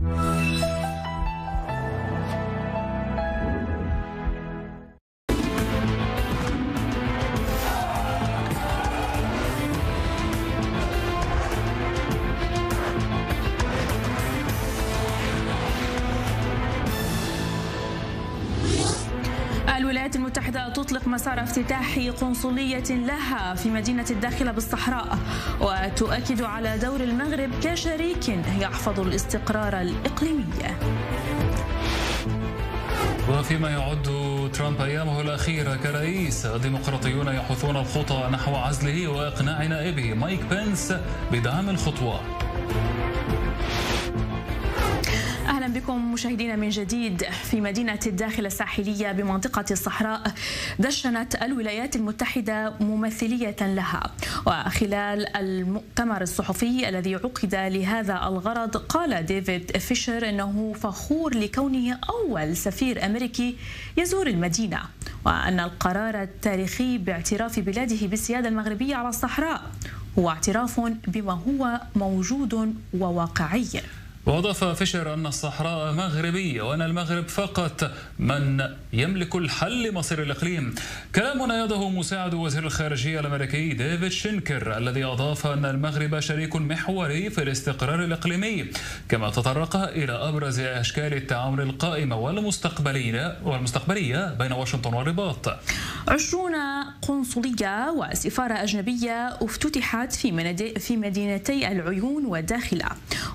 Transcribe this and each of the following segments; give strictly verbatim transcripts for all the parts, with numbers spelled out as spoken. الولايات المتحدة تطلق مسار افتتاح قنصلية لها في مدينة الداخلة بالصحراء، وتؤكد على دور المغرب كشريك يحفظ الاستقرار الإقليمي. وفيما يعد ترامب أيامه الأخيرة كرئيس، الديمقراطيون يحثون الخطى نحو عزله وإقناع نائبه مايك بنس بدعم الخطوة. أهلا بكم مشاهدينا من جديد. في مدينة الداخلة الساحلية بمنطقة الصحراء دشنت الولايات المتحدة ممثلية لها، وخلال المؤتمر الصحفي الذي عقد لهذا الغرض قال ديفيد فيشر أنه فخور لكونه أول سفير أمريكي يزور المدينة، وأن القرار التاريخي باعتراف بلاده بالسيادة المغربية على الصحراء هو اعتراف بما هو موجود وواقعي. وأضاف فيشر أن الصحراء مغربية وأن المغرب فقط من يملك الحل لمصير الإقليم. كلام أيده مساعد وزير الخارجية الأمريكي ديفيد شينكر الذي أضاف أن المغرب شريك محوري في الاستقرار الإقليمي، كما تطرق إلى أبرز أشكال التعاون القائمة والمستقبلية والمستقبلية بين واشنطن والرباط. عشرون قنصلية وسفارة أجنبية افتتحت في في مدينتي العيون والداخلة،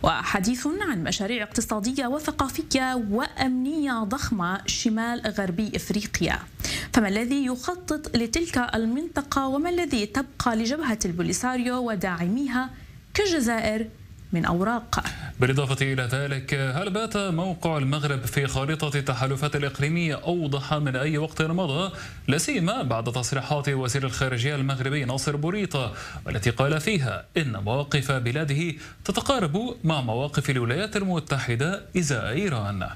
وحديث عن مشاريع اقتصادية وثقافية وأمنية ضخمة شمال غربي إفريقيا. فما الذي يخطط لتلك المنطقة، وما الذي تبقى لجبهة البوليساريو وداعميها كالجزائر من أوراق؟ بالإضافة إلى ذلك، هل بات موقع المغرب في خارطة التحالفات الإقليمية أوضح من أي وقت مضى، لا سيما بعد تصريحات وزير الخارجية المغربي ناصر بوريطة والتي قال فيها إن مواقف بلاده تتقارب مع مواقف الولايات المتحدة إزاء إيران؟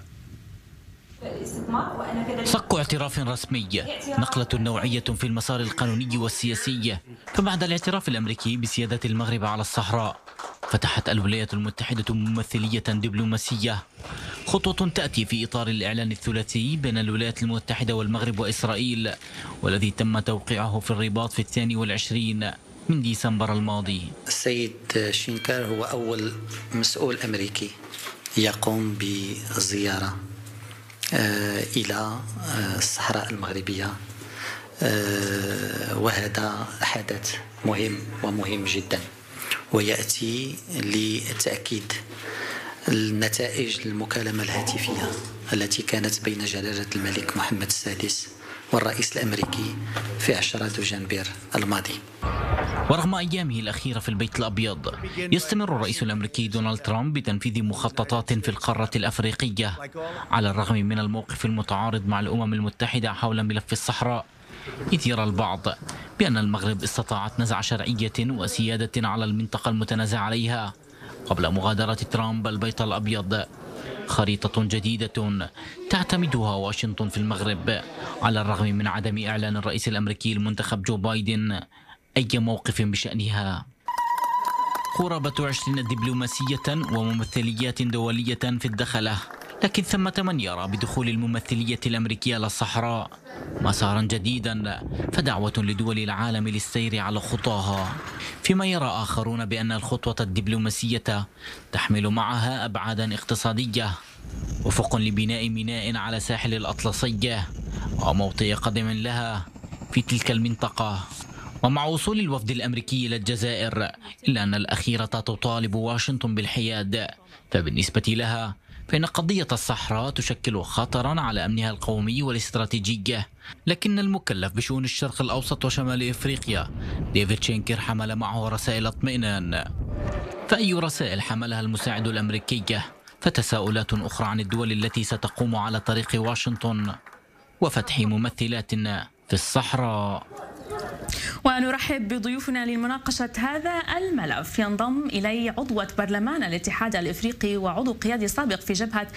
صك اعتراف رسمي، نقلة نوعية في المسار القانوني والسياسي. فبعد الاعتراف الأمريكي بسيادة المغرب على الصحراء، فتحت الولايات المتحدة ممثلية دبلوماسية، خطوة تأتي في إطار الإعلان الثلاثي بين الولايات المتحدة والمغرب وإسرائيل، والذي تم توقيعه في الرباط في الثاني والعشرين من ديسمبر الماضي. السيد شينكر هو أول مسؤول أمريكي يقوم بزيارة إلى الصحراء المغربية، وهذا حدث مهم ومهم جدا، ويأتي لتأكيد النتائج المكالمة الهاتفية التي كانت بين جلالة الملك محمد السادس والرئيس الأمريكي في عشرة دجنبير الماضي. ورغم أيامه الأخيرة في البيت الأبيض، يستمر الرئيس الأمريكي دونالد ترامب بتنفيذ مخططات في القارة الأفريقية، على الرغم من الموقف المتعارض مع الأمم المتحدة حول ملف الصحراء، إذ يرى البعض بأن المغرب استطاعت نزع شرعية وسيادة على المنطقة المتنازع عليها قبل مغادرة ترامب البيت الأبيض. خريطة جديدة تعتمدها واشنطن في المغرب، على الرغم من عدم إعلان الرئيس الأمريكي المنتخب جو بايدن أي موقف بشأنها. قرابة عشرين دبلوماسية وممثليات دولية في الداخلة، لكن ثمة من يرى بدخول الممثلية الأمريكية للصحراء مسارا جديدا، فدعوة لدول العالم للسير على خطاها، فيما يرى آخرون بأن الخطوة الدبلوماسية تحمل معها أبعادا اقتصادية، وفق لبناء ميناء على ساحل الأطلسية وموطئ قدم لها في تلك المنطقة. ومع وصول الوفد الأمريكي إلى الجزائر، إلا أن الأخيرة تطالب واشنطن بالحياد، فبالنسبة لها فإن قضية الصحراء تشكل خطرا على أمنها القومي والاستراتيجي. لكن المكلف بشؤون الشرق الأوسط وشمال إفريقيا ديفيد شينكر حمل معه رسائل اطمئنان. فأي رسائل حملها المساعد الأمريكي؟ فتساؤلات أخرى عن الدول التي ستقوم على طريق واشنطن وفتح ممثلات في الصحراء. ونرحب بضيوفنا لمناقشة هذا الملف. ينضم إلي عضوة برلمان الاتحاد الافريقي وعضو قيادي سابق في جبهة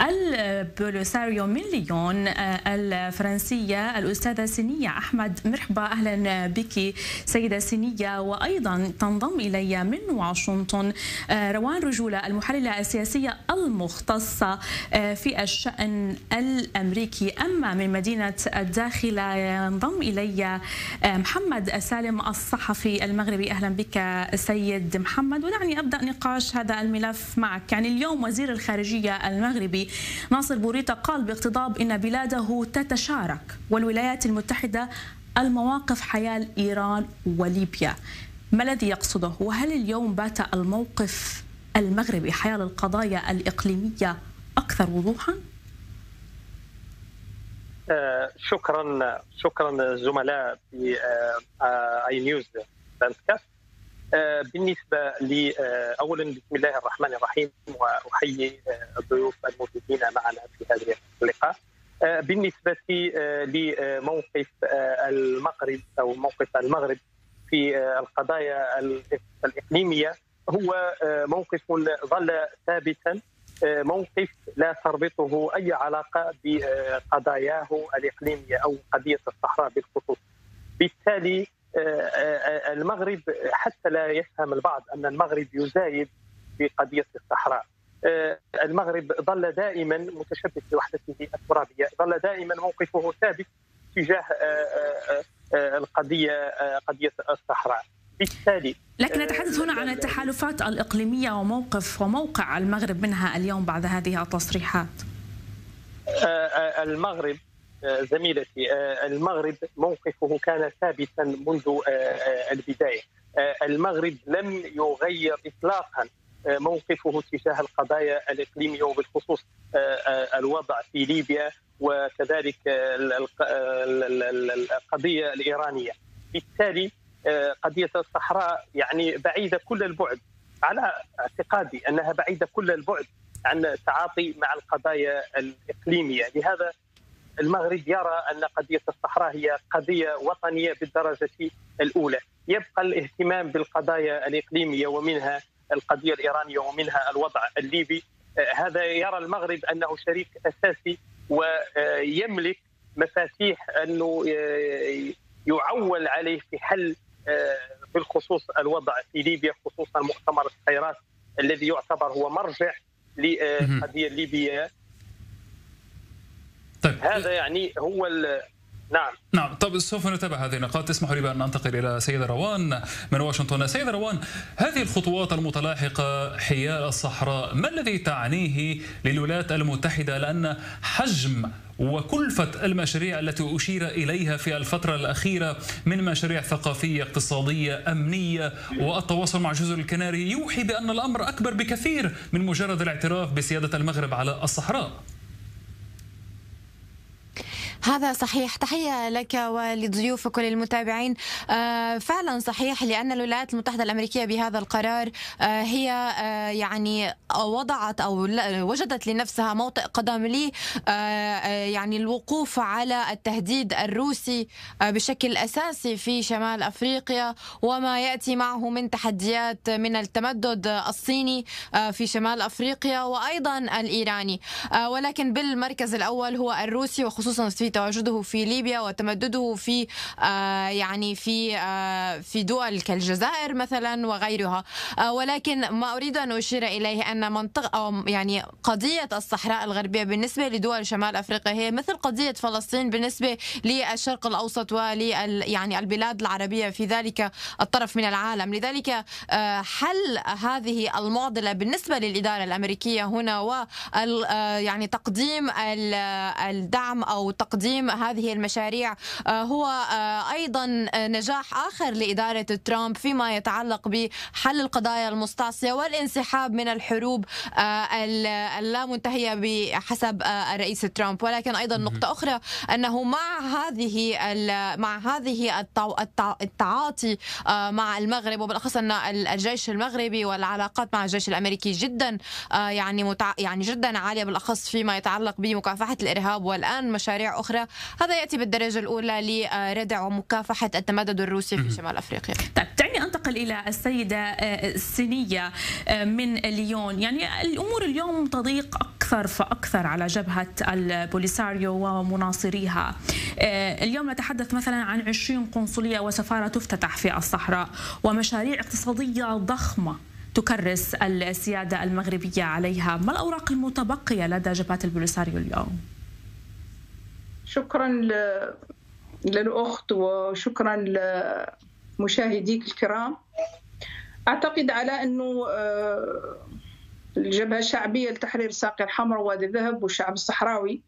البوليساريو من ليون الفرنسية الأستاذة سينية أحمد. مرحبا، أهلا بك سيدة سينية. وأيضا تنضم إلي من واشنطن روان رجولة المحللة السياسية المختصة في الشأن الأمريكي. أما من مدينة الداخلة ينضم إلي محمد سالم الصحفي المغربي. أهلا بك سيد محمد. ودعني أبدأ نقاش هذا الملف معك. يعني اليوم وزير الخارجية المغربي ناصر بوريطة قال باقتضاب إن بلاده تتشارك والولايات المتحدة المواقف حيال إيران وليبيا. ما الذي يقصده؟ وهل اليوم بات الموقف المغربي حيال القضايا الإقليمية أكثر وضوحا؟ آه شكرا شكرا زملاء في آه آه اي نيوز بودكاست. آه بالنسبه ل آه اولا بسم الله الرحمن الرحيم، واحيي آه الضيوف الموجودين معنا في هذا اللقاء. آه بالنسبه آه لموقف آه المغرب او موقف المغرب في آه القضايا الاقليميه، هو آه موقف ظل ثابتا، موقف لا تربطه أي علاقة بقضاياه الإقليمية أو قضية الصحراء بالخصوص. بالتالي المغرب حتى لا يفهم البعض أن المغرب يزايد بقضية الصحراء، المغرب ظل دائما متشبث بوحدته الترابية، ظل دائما موقفه ثابت تجاه القضية قضية الصحراء. بالتالي لكن نتحدث هنا عن التحالفات الإقليمية وموقف وموقع المغرب منها اليوم بعد هذه التصريحات. المغرب زميلتي، المغرب موقفه كان ثابتا منذ البداية. المغرب لم يغير إطلاقا موقفه تجاه القضايا الإقليمية وبالخصوص الوضع في ليبيا وكذلك القضية الإيرانية. بالتالي قضية الصحراء يعني بعيدة كل البعد، على اعتقادي أنها بعيدة كل البعد عن التعاطي مع القضايا الإقليمية. لهذا المغرب يرى أن قضية الصحراء هي قضية وطنية بالدرجة الأولى. يبقى الاهتمام بالقضايا الإقليمية ومنها القضية الإيرانية ومنها الوضع الليبي. هذا يرى المغرب أنه شريك أساسي ويملك مفاتيح أنه يعول عليه في حل بالخصوص الوضع في ليبيا، خصوصا مؤتمر الصحيرات الذي يعتبر هو مرجع للقضية الليبية. طيب. هذا يعني هو ال... نعم نعم طب سوف نتابع هذه النقاط. تسمحوا لي بأن أنتقل إلى سيدة روان من واشنطن. سيدة روان، هذه الخطوات المتلاحقة حيال الصحراء ما الذي تعنيه للولايات المتحدة؟ لأن حجم وكلفة المشاريع التي أشير إليها في الفترة الأخيرة من مشاريع ثقافية اقتصادية أمنية والتواصل مع جزر الكناري يوحي بأن الأمر أكبر بكثير من مجرد الاعتراف بسيادة المغرب على الصحراء. هذا صحيح. تحية لك ولضيوفك وللمتابعين. فعلا صحيح، لأن الولايات المتحدة الأمريكية بهذا القرار هي يعني وضعت أو وجدت لنفسها موطئ قدم لي يعني الوقوف على التهديد الروسي بشكل أساسي في شمال أفريقيا وما يأتي معه من تحديات من التمدد الصيني في شمال أفريقيا وأيضا الإيراني، ولكن بالمركز الأول هو الروسي، وخصوصا في تواجده في ليبيا وتمدده في آه يعني في آه في دول كالجزائر مثلا وغيرها. آه ولكن ما اريد ان اشير اليه ان منطقه او يعني قضيه الصحراء الغربيه بالنسبه لدول شمال افريقيا هي مثل قضيه فلسطين بالنسبه للشرق الاوسط ول يعني البلاد العربيه في ذلك الطرف من العالم. لذلك آه حل هذه المعضله بالنسبه للاداره الامريكيه هنا و آه يعني تقديم الدعم او تقديم هذه المشاريع هو أيضا نجاح آخر لإدارة ترامب فيما يتعلق بحل القضايا المستعصية والانسحاب من الحروب اللامنتهية بحسب الرئيس ترامب. ولكن أيضا نقطة أخرى أنه مع هذه مع هذه التعاطي مع المغرب وبالأخص أن الجيش المغربي والعلاقات مع الجيش الأمريكي جدا يعني يعني جدا عالية بالأخص فيما يتعلق بمكافحة الإرهاب، والآن مشاريع أخرى الأخرى. هذا يأتي بالدرجة الأولى لردع ومكافحة التمدد الروسي في شمال أفريقيا. طيب دعني أنتقل إلى السيدة الصينية من ليون. يعني الأمور اليوم تضيق أكثر فأكثر على جبهة البوليساريو ومناصريها. اليوم نتحدث مثلا عن عشرين قنصلية وسفارة تفتتح في الصحراء، ومشاريع اقتصادية ضخمة تكرس السيادة المغربية عليها. ما الأوراق المتبقية لدى جبهة البوليساريو اليوم؟ شكرا للأخت وشكرا لمشاهديك الكرام. أعتقد على أنه الجبهة الشعبية لتحرير ساقي الحمر ووادي الذهب والشعب الصحراوي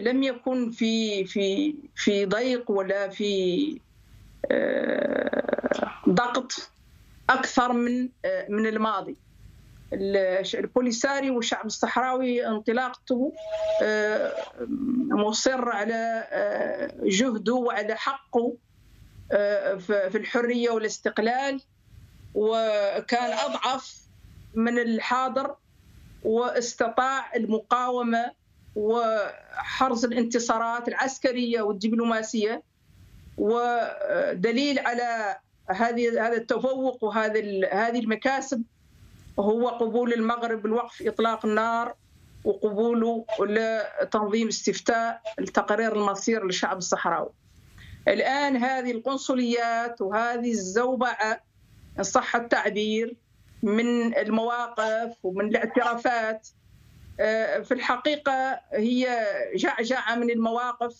لم يكن في في في ضيق ولا في ضغط أكثر من من الماضي. البوليساريو والشعب الصحراوي انطلاقته مصر على جهده وعلى حقه في الحرية والاستقلال، وكان أضعف من الحاضر واستطاع المقاومة وحرز الانتصارات العسكرية والدبلوماسية، ودليل على هذه هذا التفوق وهذا هذه المكاسب هو قبول المغرب لوقف إطلاق النار وقبوله لتنظيم استفتاء لتقرير المصير للشعب الصحراوي. الآن هذه القنصليات وهذه الزوبعة إن صح التعبير من المواقف ومن الاعترافات في الحقيقة هي جعجعة من المواقف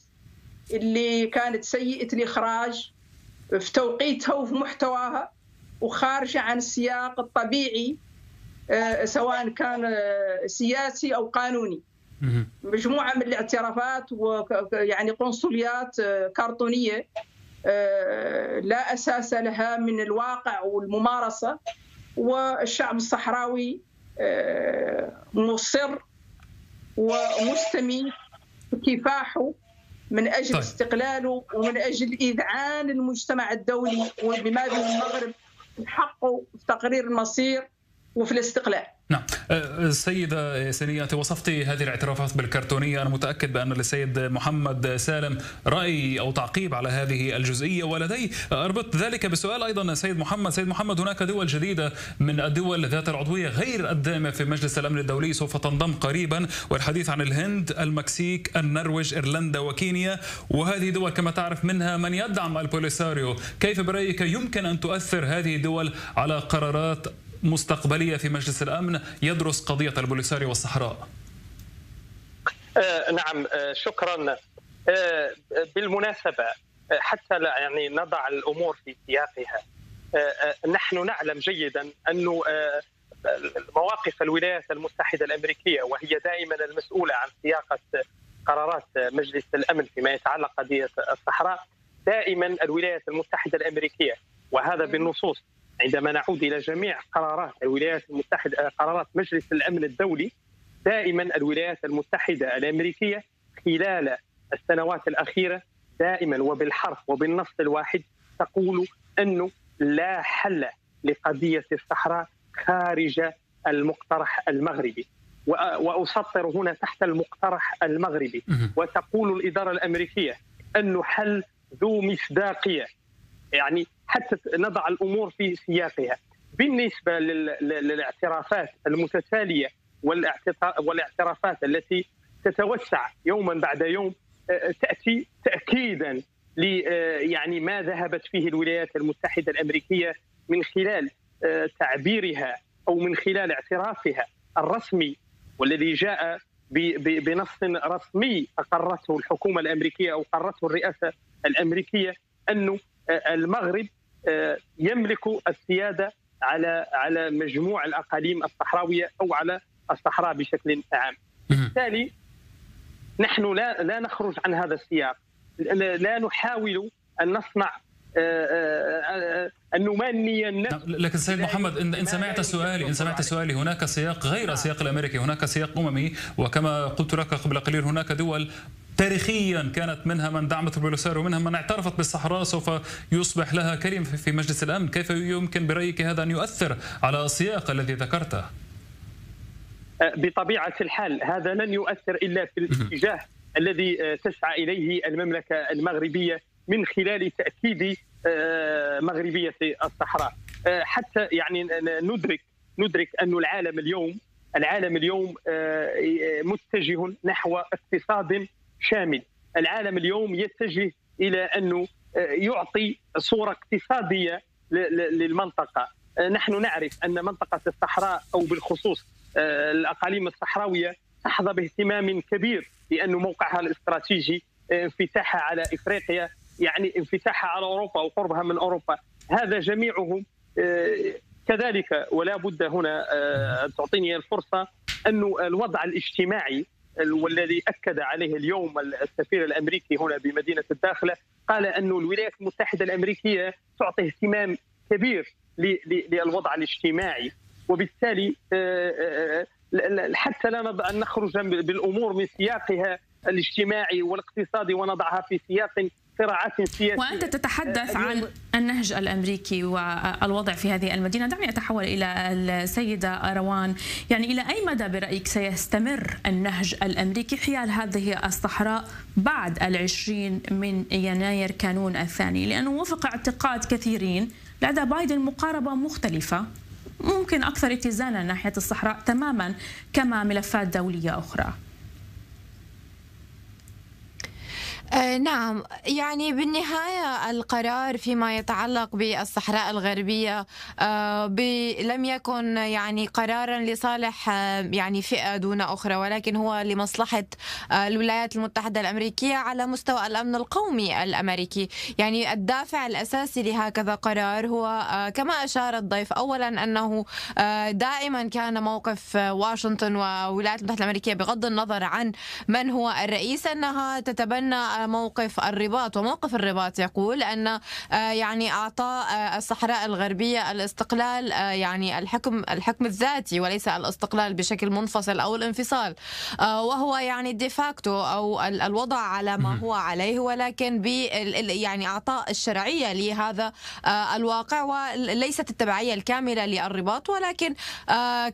اللي كانت سيئة الإخراج في توقيتها وفي محتواها وخارجة عن السياق الطبيعي سواء كان سياسي أو قانوني. مجموعة من الاعترافات ويعني قنصليات كرتونية لا أساس لها من الواقع والممارسة، والشعب الصحراوي مصر ومستميت كفاحه من أجل طيب. استقلاله ومن أجل إذعان المجتمع الدولي وبما فيه المغرب حقه في تقرير المصير وفي الاستقلال. نعم السيدة سنية، وصفتي هذه الاعترافات بالكرتونية. أنا متأكد بأن للسيد محمد سالم رأي أو تعقيب على هذه الجزئية، ولدي أربط ذلك بسؤال أيضا. سيد محمد سيد محمد هناك دول جديدة من الدول ذات العضوية غير الدائمة في مجلس الأمن الدولي سوف تنضم قريبا، والحديث عن الهند، المكسيك، النرويج، إيرلندا وكينيا، وهذه دول كما تعرف منها من يدعم البوليساريو. كيف برأيك يمكن أن تؤثر هذه الدول على قرارات مستقبلية في مجلس الأمن يدرس قضية البوليساريو والصحراء؟ آه نعم آه شكرا. آه بالمناسبة آه حتى لا يعني نضع الأمور في سياقها، آه آه نحن نعلم جيدا أن آه مواقف الولايات المتحدة الأمريكية، وهي دائما المسؤولة عن صياغة قرارات مجلس الأمن فيما يتعلق بقضية الصحراء، دائما الولايات المتحدة الأمريكية، وهذا بالنصوص عندما نعود إلى جميع قرارات الولايات المتحدة، قرارات مجلس الأمن الدولي، دائما الولايات المتحدة الأمريكية خلال السنوات الأخيرة دائما وبالحرف وبالنص الواحد تقول أنه لا حل لقضية الصحراء خارج المقترح المغربي، وأسطر هنا تحت المقترح المغربي. وتقول الإدارة الأمريكية أنه حل ذو مصداقية، يعني حتى نضع الأمور في سياقها. بالنسبة للاعترافات المتتالية والاعترافات التي تتوسع يوما بعد يوم تأتي تأكيدا ل يعني ما ذهبت فيه الولايات المتحدة الأمريكية من خلال تعبيرها أو من خلال اعترافها الرسمي والذي جاء بنص رسمي أقرته الحكومة الأمريكية أو أقرته الرئاسة الأمريكية، أنه المغرب يملك السيادة على على مجموع الأقاليم الصحراوية أو على الصحراء بشكل عام. بالتالي نحن لا لا نخرج عن هذا السياق، لا نحاول أن نصنع أن نمني النفس. لكن سيد محمد، إن سمعت سؤالي إن سمعت سؤالي هناك سياق غير السياق الأمريكي، هناك سياق أممي، وكما قلت لك قبل قليل هناك دول تاريخيا كانت منها من دعمت البوليساريو ومنها من اعترفت بالصحراء سوف يصبح لها كلمة في مجلس الأمن. كيف يمكن برأيك هذا أن يؤثر على السياق الذي ذكرته؟ بطبيعة الحال هذا لن يؤثر إلا في الاتجاه الذي تسعى إليه المملكة المغربية من خلال تأكيد مغربية الصحراء، حتى يعني ندرك ندرك أن العالم اليوم العالم اليوم متجه نحو اقتصاد شامل. العالم اليوم يتجه إلى أنه يعطي صورة اقتصادية للمنطقة. نحن نعرف أن منطقة الصحراء أو بالخصوص الأقاليم الصحراوية تحظى باهتمام كبير، لأن موقعها الاستراتيجي، انفتاحها على إفريقيا، يعني انفتاحها على أوروبا وقربها من أوروبا، هذا جميعهم كذلك. ولا بد هنا تعطيني الفرصة أن الوضع الاجتماعي والذي أكد عليه اليوم السفير الأمريكي هنا بمدينة الداخلة، قال أن الولايات المتحدة الأمريكية تعطي اهتمام كبير للوضع الاجتماعي، وبالتالي حتى لا نخرج بالأمور من سياقها الاجتماعي والاقتصادي ونضعها في سياق صراعات سياسية. وأنت تتحدث عن النهج الأمريكي والوضع في هذه المدينة. دعني أتحول إلى السيدة روان، يعني إلى أي مدى برأيك سيستمر النهج الأمريكي حيال هذه الصحراء بعد العشرين من يناير كانون الثاني؟ لأنه وفق اعتقاد كثيرين لدى بايدن مقاربة مختلفة، ممكن أكثر اتزانا ناحية الصحراء تماما كما ملفات دولية أخرى. آه نعم، يعني بالنهاية القرار فيما يتعلق بالصحراء الغربية آه لم يكن يعني قرارا لصالح آه يعني فئة دون أخرى، ولكن هو لمصلحة آه الولايات المتحدة الأمريكية على مستوى الأمن القومي الأمريكي. يعني الدافع الأساسي لهكذا قرار هو آه كما أشار الضيف، أولا أنه آه دائما كان موقف آه واشنطن والولايات المتحدة الأمريكية بغض النظر عن من هو الرئيس أنها تتبنى موقف الرباط، وموقف الرباط يقول أن يعني أعطاء الصحراء الغربية الاستقلال، يعني الحكم الحكم الذاتي وليس الاستقلال بشكل منفصل أو الانفصال، وهو يعني ديفاكتو أو الوضع على ما هو عليه، ولكن ب يعني أعطاء الشرعية لهذا الواقع وليست التبعية الكاملة للرباط، ولكن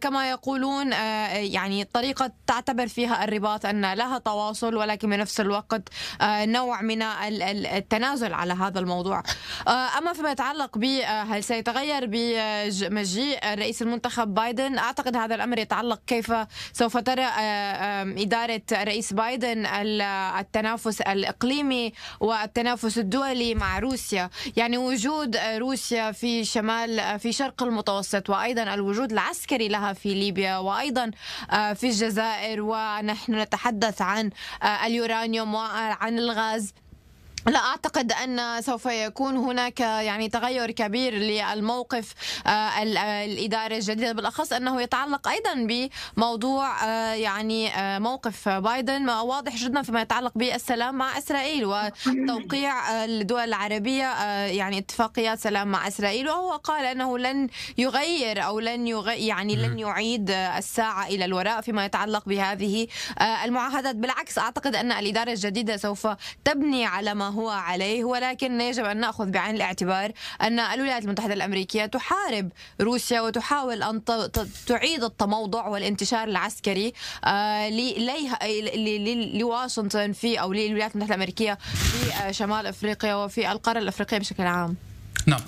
كما يقولون يعني طريقة تعتبر فيها الرباط أن لها تواصل، ولكن بنفس الوقت نوع من التنازل على هذا الموضوع. أما فيما يتعلق به هل سيتغير بمجيء الرئيس المنتخب بايدن؟ أعتقد هذا الأمر يتعلق كيف سوف ترى إدارة الرئيس بايدن التنافس الإقليمي والتنافس الدولي مع روسيا. يعني وجود روسيا في شمال في شرق المتوسط، وأيضا الوجود العسكري لها في ليبيا وأيضا في الجزائر، ونحن نتحدث عن اليورانيوم وعن الغاز. لا أعتقد أن سوف يكون هناك يعني تغير كبير للموقف الإدارة الجديدة، بالأخص أنه يتعلق أيضا بموضوع يعني موقف بايدن واضح جدا فيما يتعلق بالسلام مع إسرائيل وتوقيع الدول العربية يعني اتفاقيات سلام مع إسرائيل، وهو قال أنه لن يغير أو لن يغي يعني لن يعيد الساعة إلى الوراء فيما يتعلق بهذه المعاهدات. بالعكس أعتقد أن الإدارة الجديدة سوف تبني على ما هو عليه، ولكن يجب أن نأخذ بعين الاعتبار أن الولايات المتحدة الأمريكية تحارب روسيا وتحاول أن تعيد التموضع والانتشار العسكري لواشنطن في أو للولايات المتحدة الأمريكية في شمال أفريقيا وفي القارة الأفريقية بشكل عام. نعم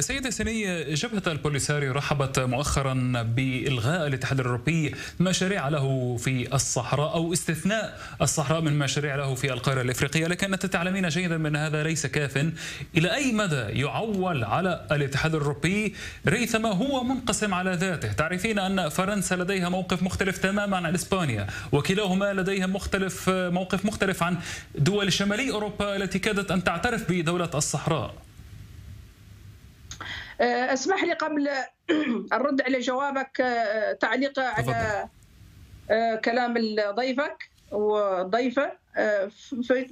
سيدة سنية، جبهة البوليساريو رحبت مؤخرا بإلغاء الاتحاد الأوروبي مشاريع له في الصحراء أو استثناء الصحراء من مشاريع له في القارة الأفريقية، لكن أنت تعلمين جيدا أن هذا ليس كافٍ. إلى أي مدى يعول على الاتحاد الأوروبي ريثما هو منقسم على ذاته؟ تعرفين أن فرنسا لديها موقف مختلف تماما عن إسبانيا، وكلاهما لديها مختلف موقف مختلف عن دول شمالي أوروبا التي كادت أن تعترف بدولة الصحراء. اسمح لي قبل الرد على جوابك تعليق على كلام ضيفك والضيفة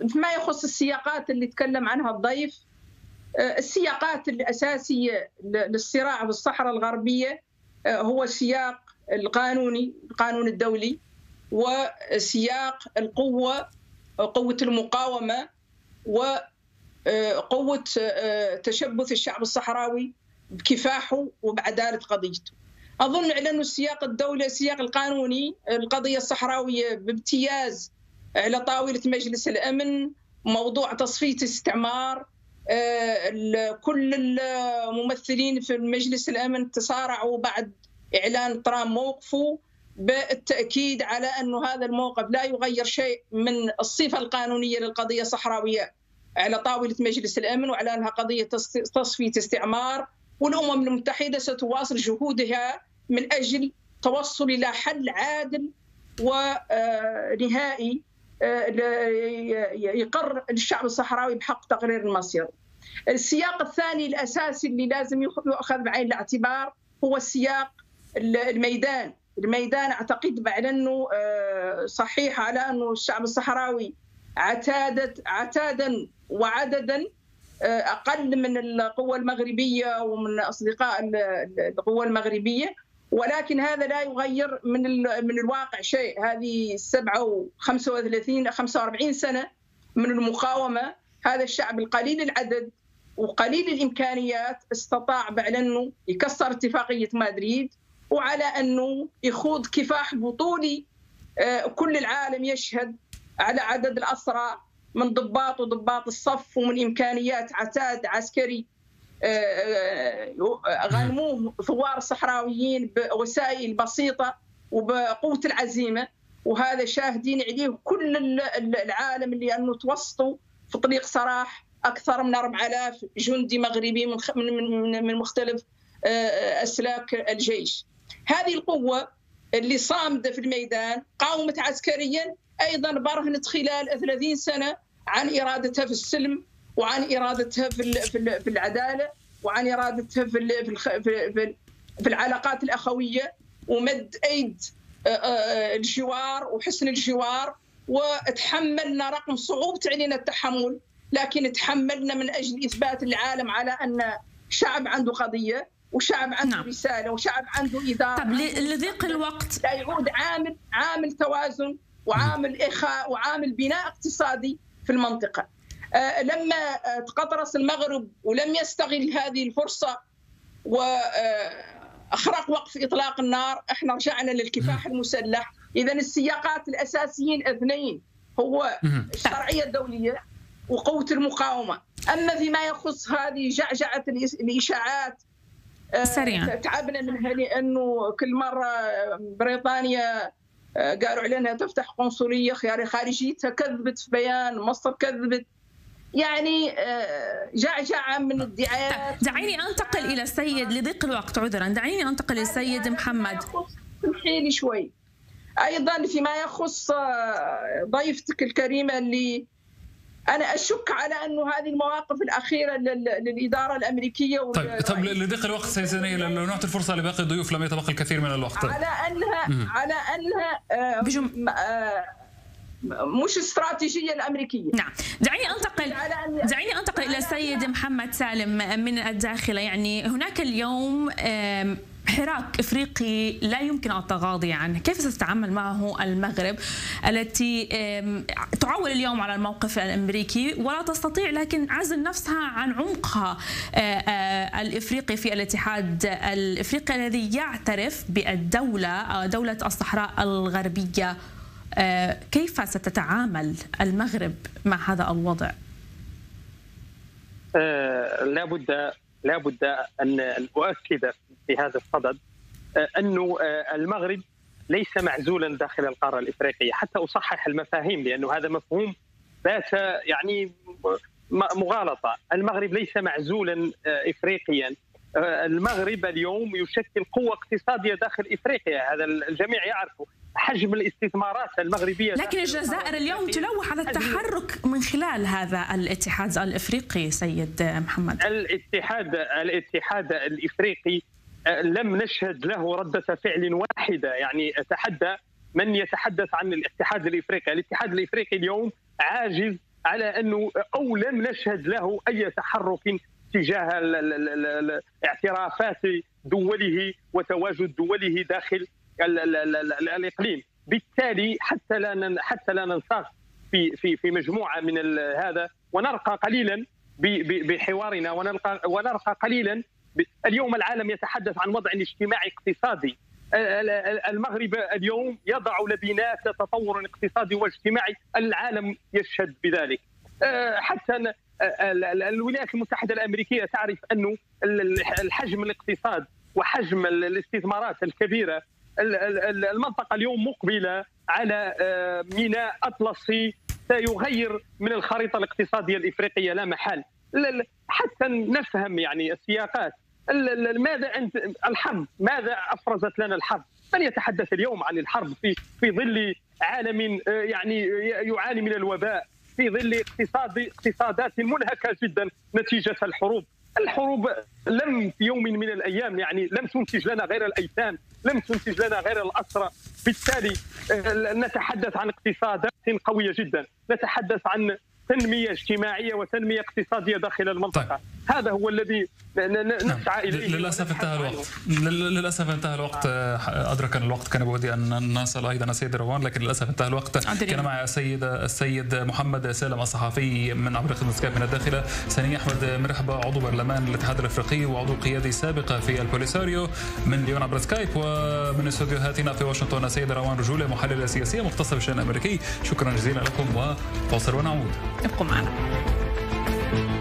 فيما يخص السياقات اللي تكلم عنها الضيف. السياقات الأساسية للصراع في الصحراء الغربية هو السياق القانوني، القانون الدولي، وسياق القوة، قوة المقاومة، وقوة تشبث الشعب الصحراوي بكفاحه وبعدالة قضيته. أظن على أن السياق الدولي، السياق القانوني، القضية الصحراوية بامتياز على طاولة مجلس الأمن موضوع تصفية استعمار. كل الممثلين في مجلس الأمن تصارعوا بعد إعلان ترامب موقفه بالتأكيد على أن هذا الموقف لا يغير شيء من الصفة القانونية للقضية الصحراوية على طاولة مجلس الأمن، وعلى أنها قضية تصفية استعمار، والأمم المتحدة ستواصل جهودها من أجل توصل إلى حل عادل ونهائي يقر للشعب الصحراوي بحق تقرير المصير. السياق الثاني الأساسي اللي لازم يؤخذ بعين الاعتبار هو السياق الميدان. الميدان أعتقد بعد أنه صحيح على أنه الشعب الصحراوي عتادت عتادا وعددا أقل من القوى المغربية ومن أصدقاء القوى المغربية، ولكن هذا لا يغير من من الواقع شيء. هذه سبعة وخمسة وثلاثين خمسة وأربعين سنة من المقاومة، هذا الشعب القليل العدد وقليل الإمكانيات استطاع بعد أنه يكسر اتفاقية مدريد، وعلى أنه يخوض كفاح بطولي كل العالم يشهد على عدد الأسرى من ضباط وضباط الصف ومن إمكانيات عتاد عسكري غنموه ثوار الصحراويين بوسائل بسيطة وبقوة العزيمة، وهذا شاهدين عليه كل العالم، لأنه توسطوا في طريق سراح أكثر من أربعة آلاف جندي مغربي من من مختلف أسلاك الجيش. هذه القوة اللي صامدة في الميدان قاومت عسكريا أيضا برهنت خلال ثلاثين سنة عن إرادتها في السلم وعن إرادتها في العدالة وعن إرادتها في العلاقات الأخوية ومد أيد الجوار وحسن الجوار، وتحملنا رقم صعوبة علينا التحمل، لكن تحملنا من أجل إثبات العالم على أن شعب عنده قضية وشعب عنده نعم. رسالة وشعب عنده إدارة. طب لضيق الوقت لا يعود عامل عامل توازن وعامل إخاء وعامل بناء اقتصادي في المنطقة. لما تقطرس المغرب ولم يستغل هذه الفرصة وأخرق وقف إطلاق النار، احنا رجعنا للكفاح المسلح. إذن السياقات الأساسيين اثنين، هو الشرعية الدولية وقوة المقاومة. أما فيما يخص هذه جعجعة الإشاعات سريعا تعبنا منها، لأنه كل مرة بريطانيا قالوا علينا تفتح قنصلية خارجيتها، كذبت في بيان مصر، كذبت، يعني جعجعة من الدعايات. دعيني أنتقل إلى السيد لضيق الوقت، عذرا دعيني أنتقل إلى السيد محمد. اسمحي لي شوي. أيضا فيما يخص ضيفتك الكريمة اللي أنا أشك على أنه هذه المواقف الأخيرة للإدارة الأمريكية وال... طيب طب لضيق الوقت سيزني، لأنه نعطي الفرصة لباقي الضيوف، لم يتبقى الكثير من الوقت. على أنها م. على أنها آه بجم... آه مش استراتيجية الأمريكية. نعم دعيني أنتقل دعيني أنتقل إلى السيد محمد سالم من الداخلة. يعني هناك اليوم آه حراك إفريقي لا يمكن التغاضي عنه، كيف ستتعامل معه المغرب التي تعول اليوم على الموقف الأمريكي ولا تستطيع لكن عزل نفسها عن عمقها الإفريقي في الاتحاد الإفريقي الذي يعترف بالدولة دولة الصحراء الغربية؟ كيف ستتعامل المغرب مع هذا الوضع؟ لا بد لا بد أن أؤكد في هذا الصدد أنه المغرب ليس معزولا داخل القارة الإفريقية، حتى أصحح المفاهيم لأنه هذا مفهوم ذات يعني مغالطة. المغرب ليس معزولا إفريقيا، المغرب اليوم يشكل قوة اقتصادية داخل إفريقيا، هذا الجميع يعرفه، حجم الاستثمارات المغربية. لكن الجزائر اليوم تلوح على التحرك من خلال هذا الاتحاد الإفريقي سيد محمد. الاتحاد الاتحاد الإفريقي لم نشهد له ردة فعل واحدة، يعني أتحدى من يتحدث عن الاتحاد الإفريقي، الاتحاد الإفريقي اليوم عاجز على أنه أو لم نشهد له أي تحرك تجاه اعترافات دوله وتواجد دوله داخل الإقليم. بالتالي حتى لا حتى لا ننساق في في في مجموعة من هذا ونرقى قليلا بحوارنا ونرقى ونرقى قليلا. اليوم العالم يتحدث عن وضع اجتماعي اقتصادي، المغرب اليوم يضع لبنات تطور اقتصادي واجتماعي، العالم يشهد بذلك. حتى الولايات المتحدة الأمريكية تعرف أنه الحجم الاقتصاد وحجم الاستثمارات الكبيرة، المنطقة اليوم مقبلة على ميناء أطلسي سيغير من الخريطة الاقتصادية الإفريقية لا محال. حتى نفهم يعني السياقات، ماذا أنت الحرب، ماذا أفرزت لنا الحرب؟ من يتحدث اليوم عن الحرب في في ظل عالم يعني يعاني من الوباء، في ظل اقتصاد اقتصادات منهكة جدا نتيجة الحروب. الحروب لم في يوم من الأيام يعني لم تنتج لنا غير الأيتام، لم تنتج لنا غير الأسرى. بالتالي نتحدث عن اقتصادات قوية جدا، نتحدث عن تنمية اجتماعية وتنمية اقتصادية داخل المنطقة. طيب. هذا هو الذي نسعى إليه. للأسف انتهى الوقت، للأسف انتهى الوقت، أدركنا الوقت. كان بودي أن نصل أيضا السيد روان، لكن للأسف انتهى الوقت. كان معي السيد السيد محمد سالم الصحفي من عبر خدمة سكايب من الداخلة، سنية أحمد مرحبا عضو برلمان الاتحاد الأفريقي وعضو قيادي سابقة في البوليساريو من ليون عبر سكايب، ومن استديوهاتنا في واشنطن السيد روان رجولة محللة سياسية مختصة بالشأن الأمريكي. شكرا جزيلا لكم وفاصل ونعود، ابقوا معنا.